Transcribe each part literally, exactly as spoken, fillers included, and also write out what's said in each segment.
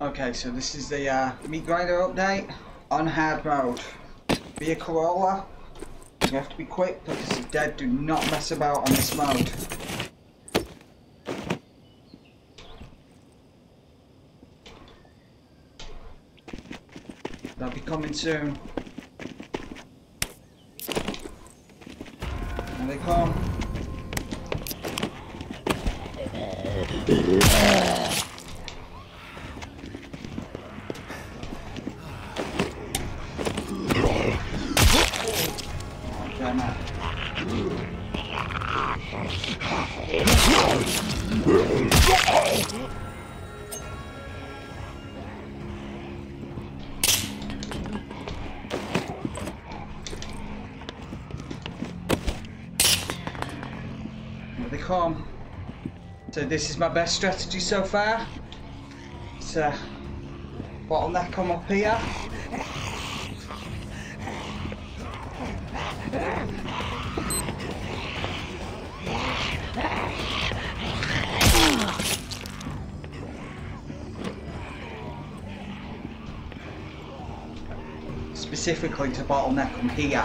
Okay, so this is the uh, Meatgrinder update on hard mode. Be a Corolla. You have to be quick because the dead do not mess about on this mode. They'll be coming soon. Here they come. They come. So this is my best strategy so far. So bottleneck come up here. Specifically to bottleneck them here.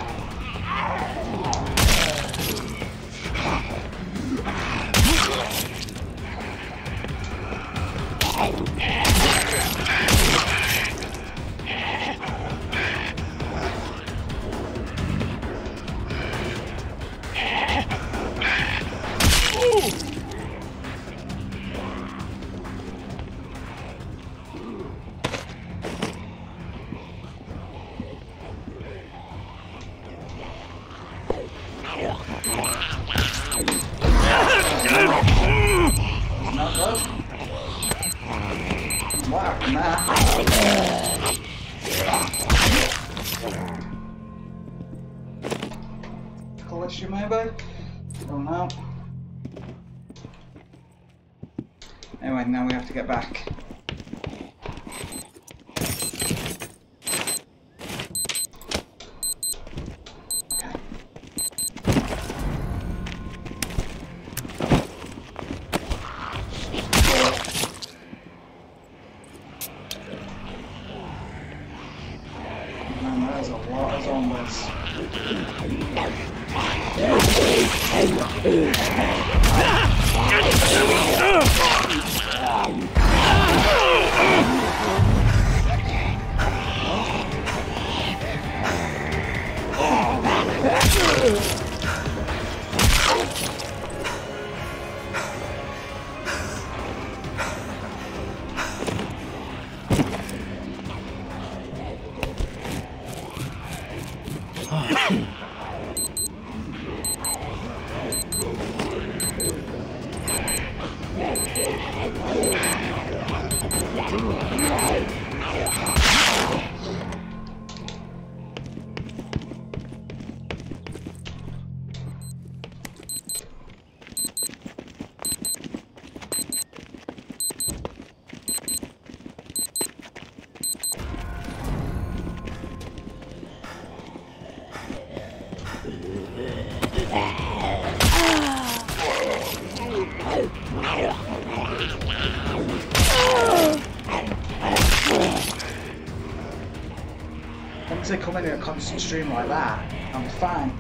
Collection maybe? I don't know. Anyway, now we have to get back. Once they come in a constant stream like that, I'm fine.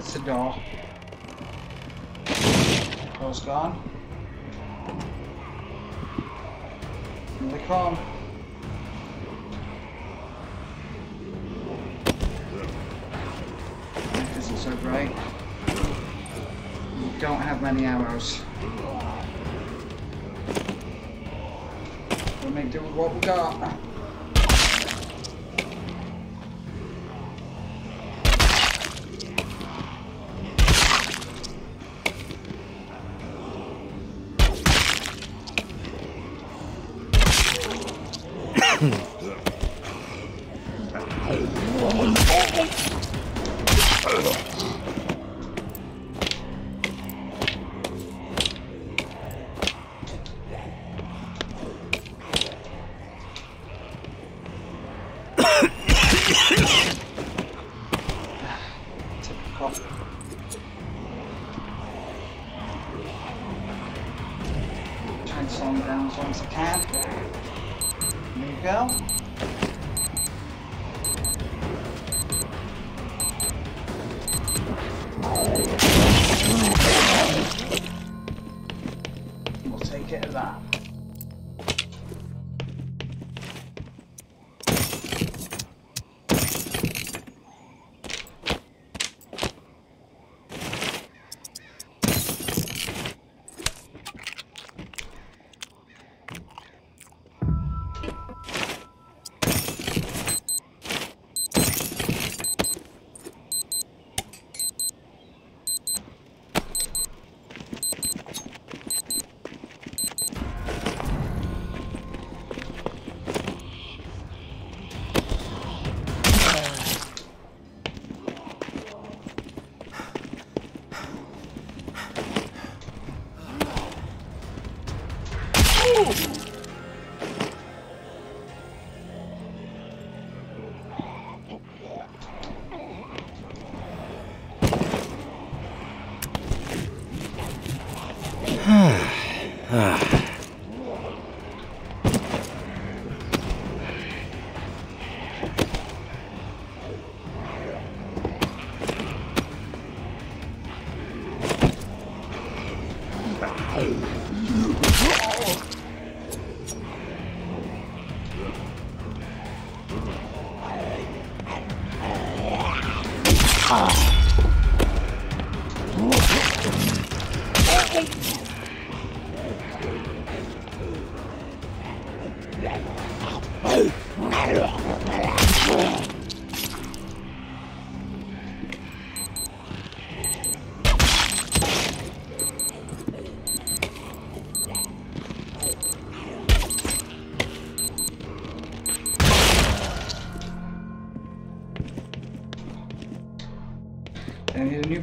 minutes to go. Those gone. Here they come. That isn't so bright. You don't have many arrows. We'll make do with what we got.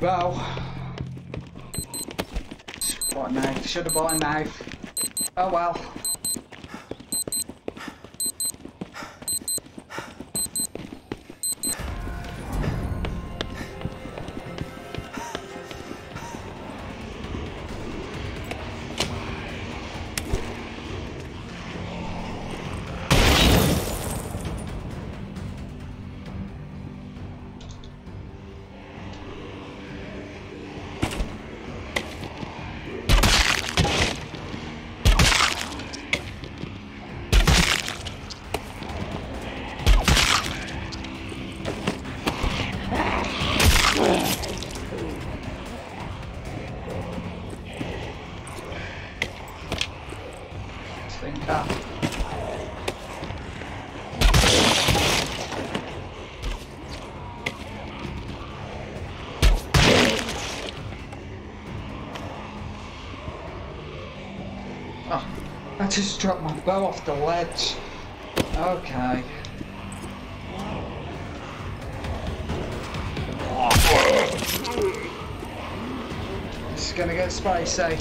Bow. Bought a knife. Should have bought a knife. Oh well. I just dropped my bow off the ledge. Okay. This is gonna get spicy.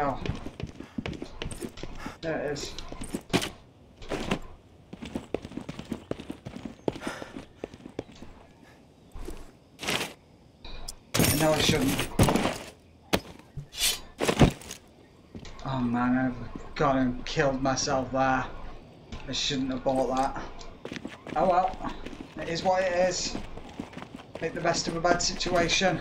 go. There it is. I know I shouldn't. Oh man, I've got him, killed myself there. I shouldn't have bought that. Oh well, it is what it is. Make the best of a bad situation.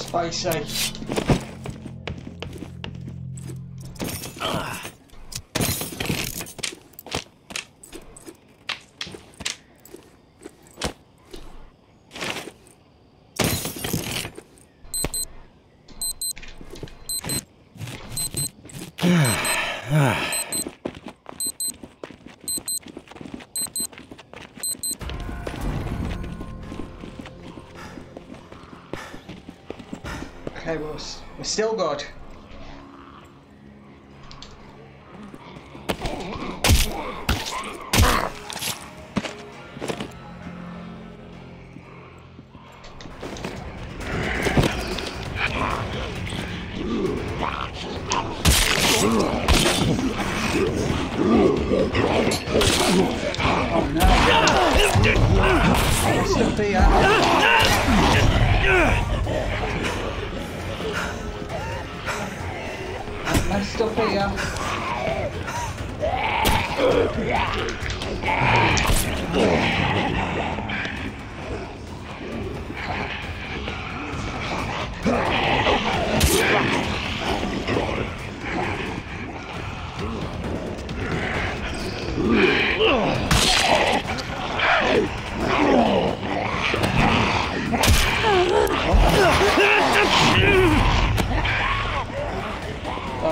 Spicy. Okay, we're, we're still good.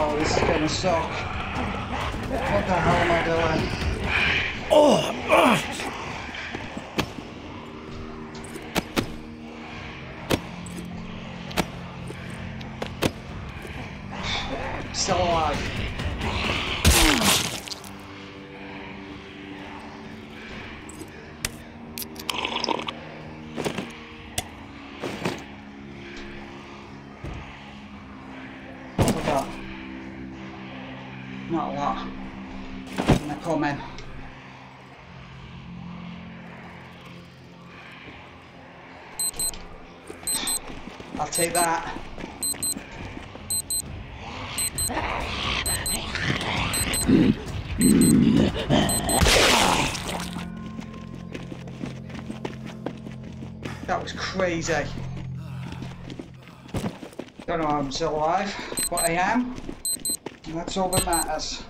Oh, this is gonna suck. What the hell am I doing? Oh, ugh. Still alive. Not a lot. And they're coming. I'll take that. That was crazy. Don't know how I'm still alive, but I am. And that's all that matters.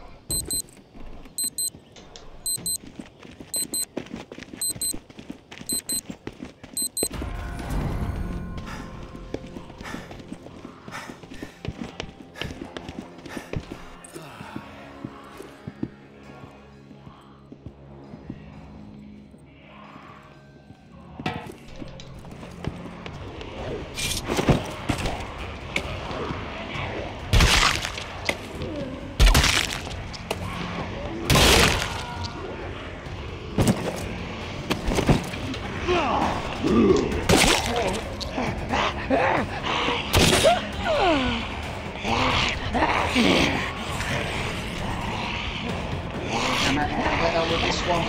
I'm not gonna let out with this one.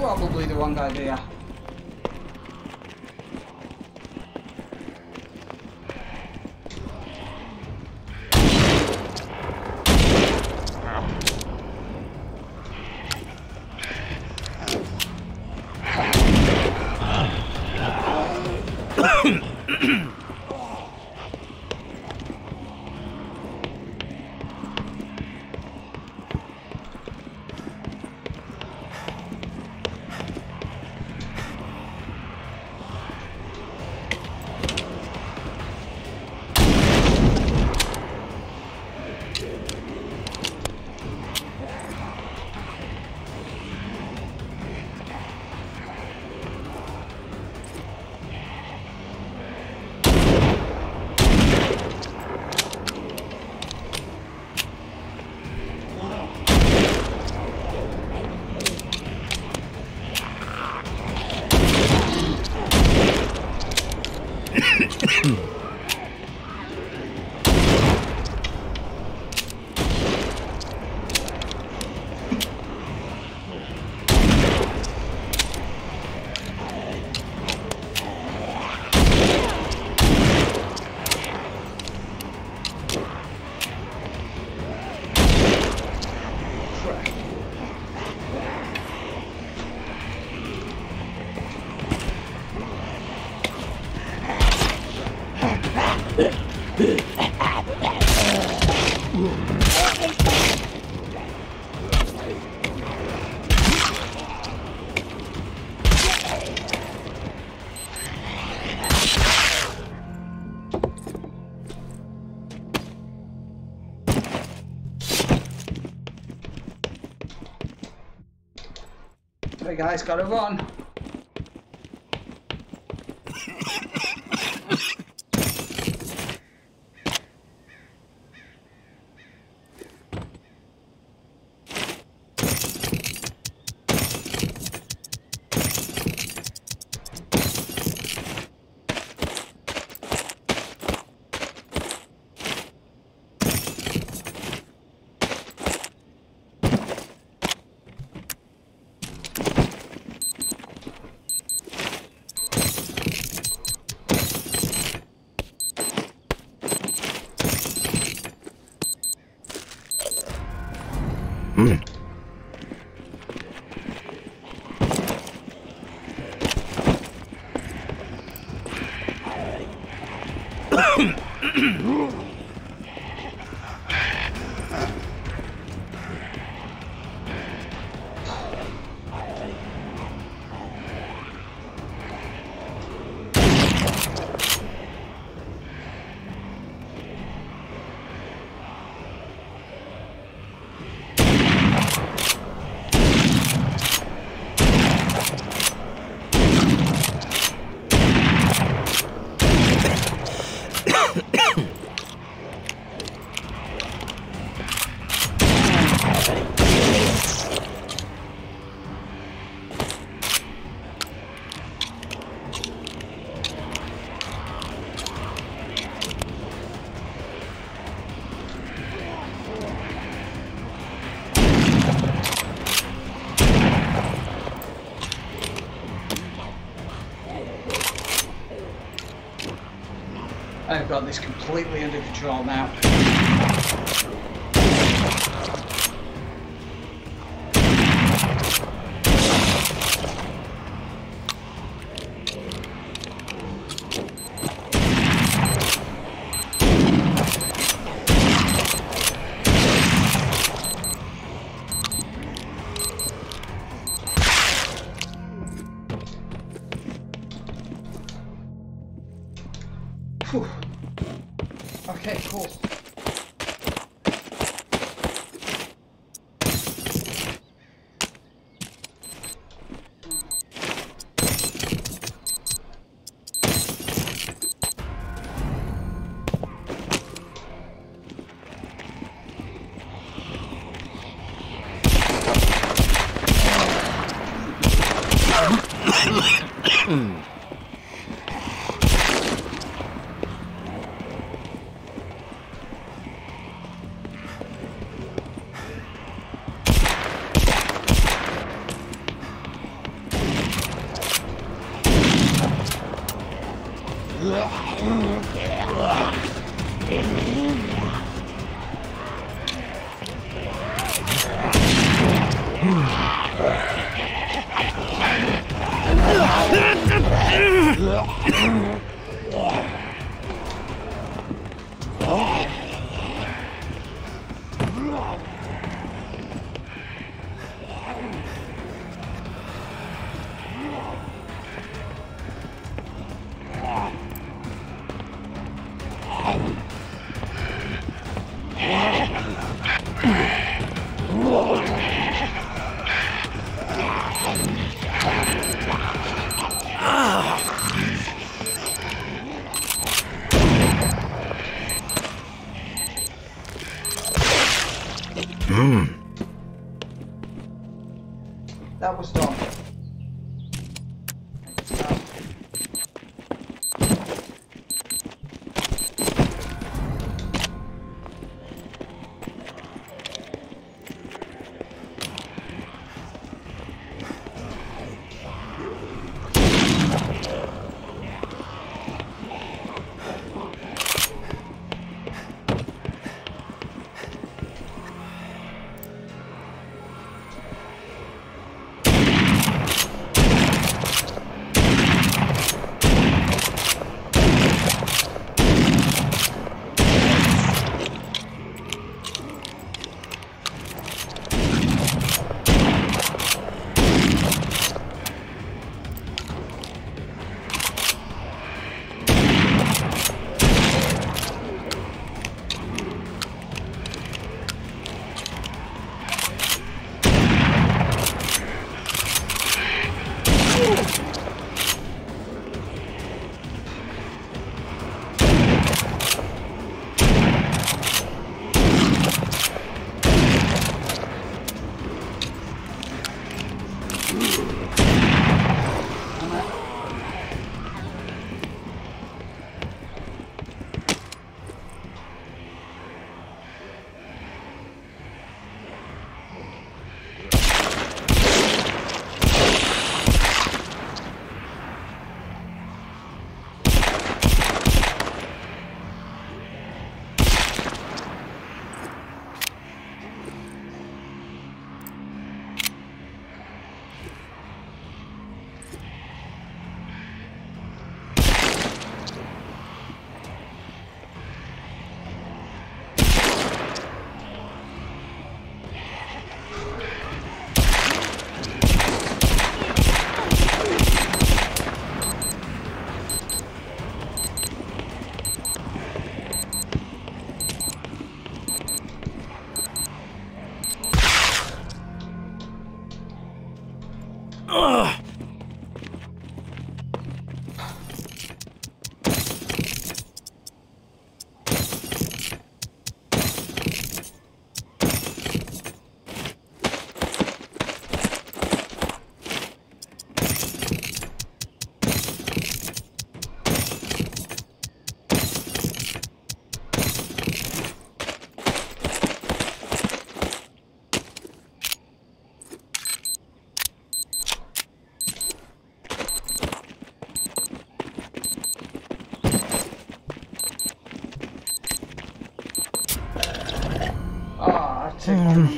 Probably the wrong idea. Sorry guys, gotta run. I've got this completely under control now.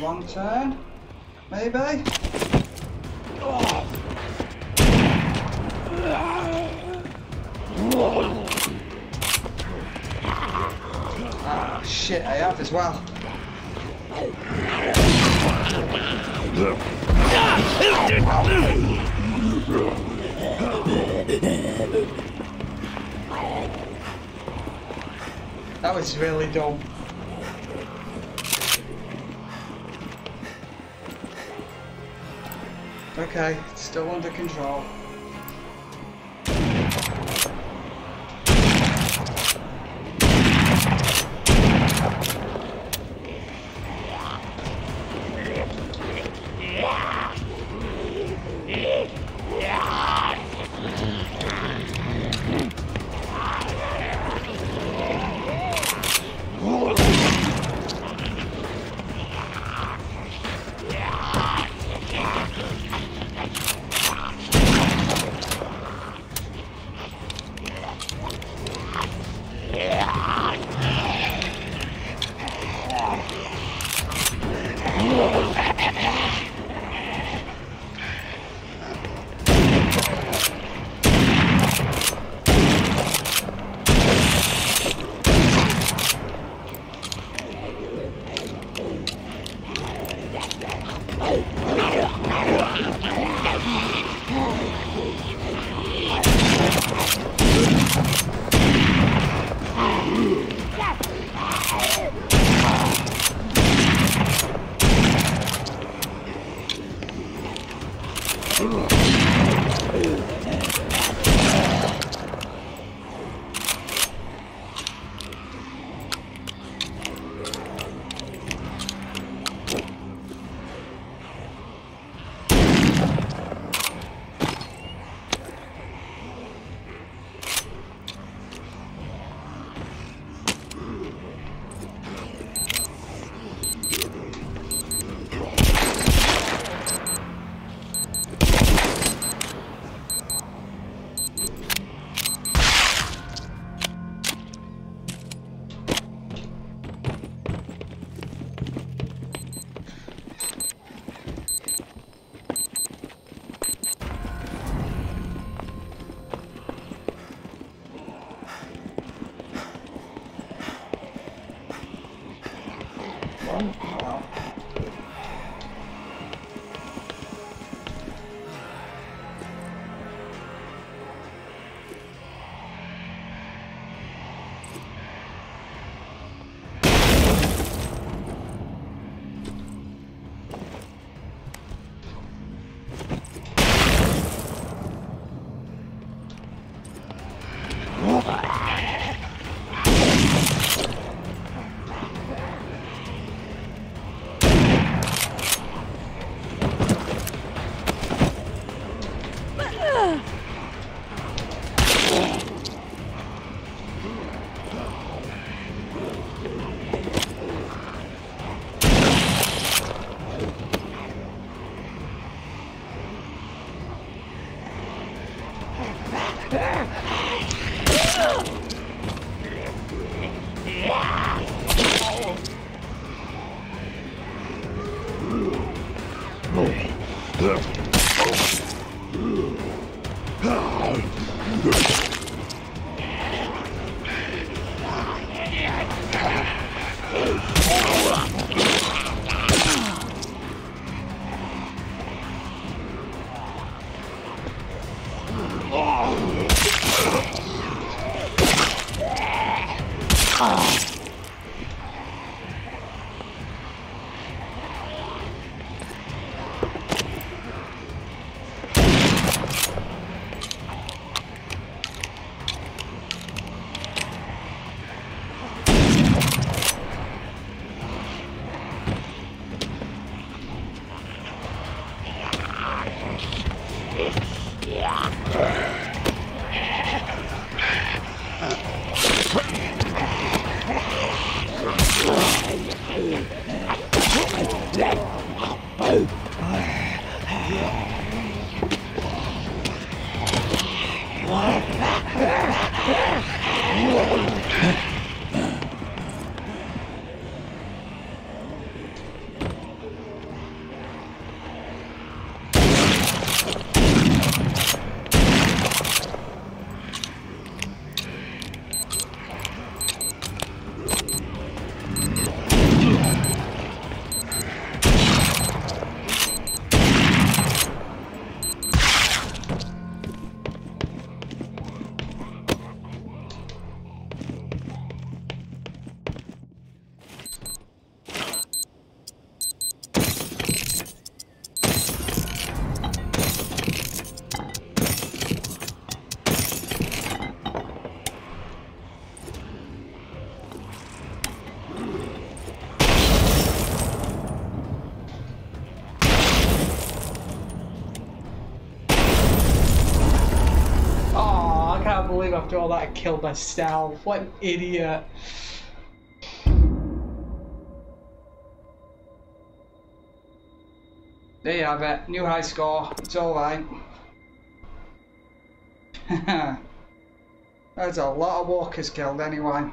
Long turn, maybe? Oh. Ah, shit, I have as well. That was really dumb. Okay, it's still under control. After all that, I killed myself. What an idiot. There you have it. New high score. It's alright. That's a lot of walkers killed anyway.